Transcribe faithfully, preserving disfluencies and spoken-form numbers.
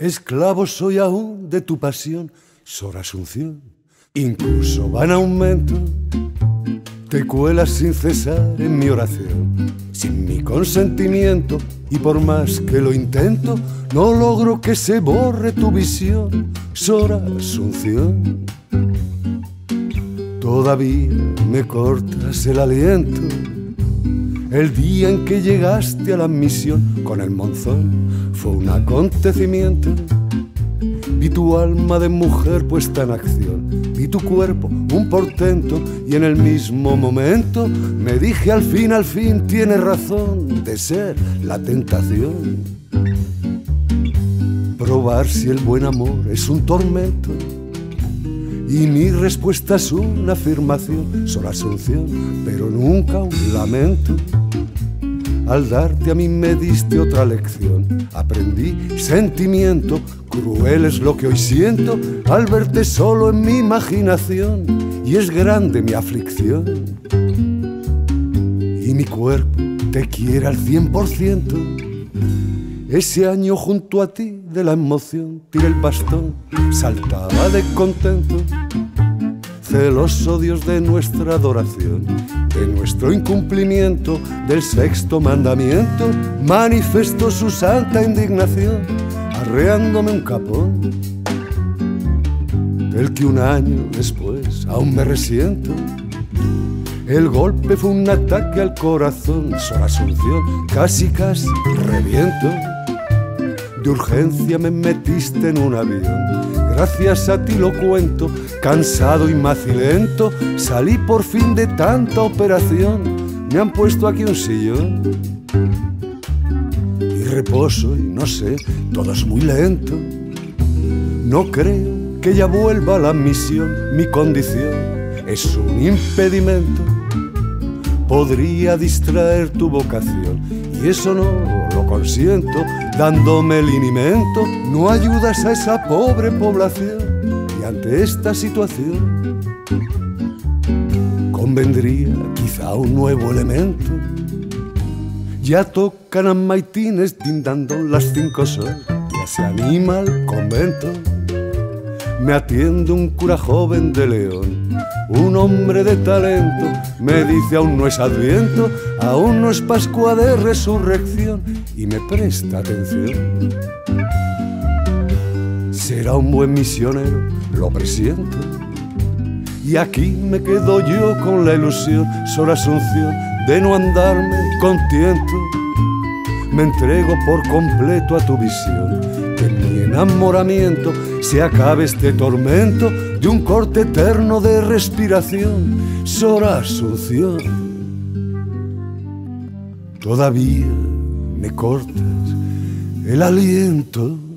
Esclavo soy aún de tu pasión, Sor Asunción. Incluso va en aumento, te cuelas sin cesar en mi oración. Sin mi consentimiento, y por más que lo intento, no logro que se borre tu visión, Sor Asunción. Todavía me cortas el aliento el día en que llegaste a la admisión con el monzón. Fue un acontecimiento. Vi tu alma de mujer puesta en acción, vi tu cuerpo un portento, y en el mismo momento me dije al fin, al fin, tiene razón de ser la tentación. Probar si el buen amor es un tormento, y mi respuesta es una afirmación, Sor Asunción, pero nunca un lamento. Al darte a mí me diste otra lección, aprendí sentimiento, cruel es lo que hoy siento al verte solo en mi imaginación, y es grande mi aflicción. Y mi cuerpo te quiere al cien por ciento, ese año junto a ti de la emoción tiré el bastón, saltaba de contento, celoso Dios de nuestra adoración, de nuestro incumplimiento del sexto mandamiento, manifestó su santa indignación, arreándome un capón, del que un año después aún me resiento. El golpe fue un ataque al corazón, Sor Asunción, casi casi reviento. De urgencia me metiste en un avión, gracias a ti lo cuento, cansado y macilento, salí por fin de tanta operación, me han puesto aquí un sillón. Y reposo y no sé, todo es muy lento, no creo que ya vuelva a la misión, mi condición es un impedimento, podría distraer tu vocación, y eso no lo consiento, dándome el inimento, no ayudas a esa pobre población, y ante esta situación convendría quizá un nuevo elemento. Ya tocan a maitines tindando las cinco sol, ya se anima el convento. Me atiende un cura joven de León, un hombre de talento, me dice aún no es Adviento, aún no es Pascua de Resurrección, y me presta atención. Será un buen misionero, lo presiento, y aquí me quedo yo con la ilusión, Sor Asunción, de no andarme contento. Me entrego por completo a tu visión, que en mi enamoramiento se acabe este tormento de un corte eterno de respiración, Sor Asunción. Todavía me cortas el aliento.